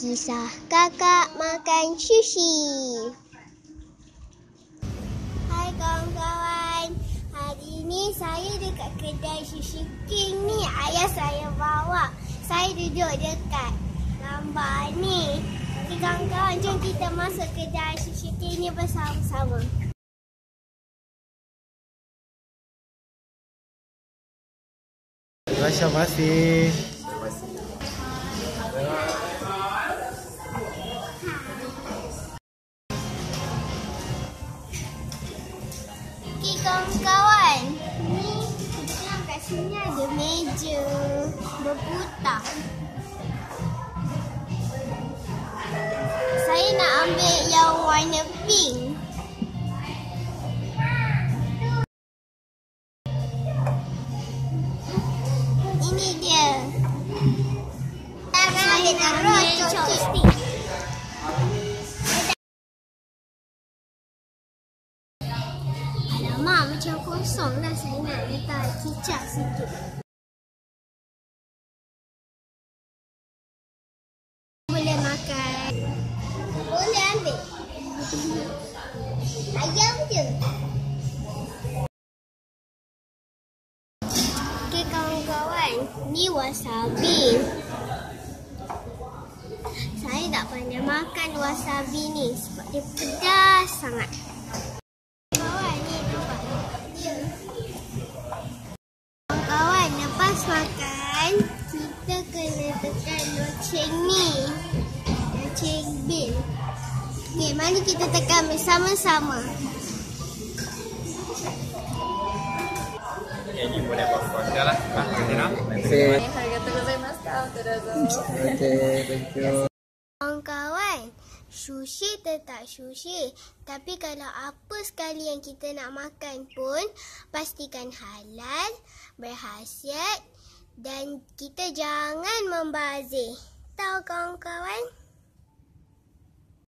Kisah kakak makan sushi. Hai kawan-kawan, hari ni saya dekat kedai Sushi King ni. Ayah saya bawa. Saya duduk dekat gambar ni. Jadi kawan-kawan, jom kita masuk kedai Sushi King ni bersama-sama. Terima kasih. Kawan-kawan, ni kebetulan kat sini ada meja berputar. Saya nak ambil yang warna pink. Ini dia. Saya nak ambil chopstick. Macam kosong lah, saya nak letak kicap sikit. Boleh makan. Boleh ambil. Ayam je. Okay kawan-kawan, ni wasabi. Saya tak pandai makan wasabi ni sebab dia pedas sangat. Lepas makan, kita kena tekan loceng ni, loceng bil. Okay, mari kita tekan bersama-sama. Ini boleh buat lah. Terima kasih. Okay, thank you. Kawan-kawan, sushi tetap sushi. Tapi kalau apa sekali yang kita nak makan pun, pastikan halal, berkhasiat dan kita jangan membazir. Tahu kawan-kawan?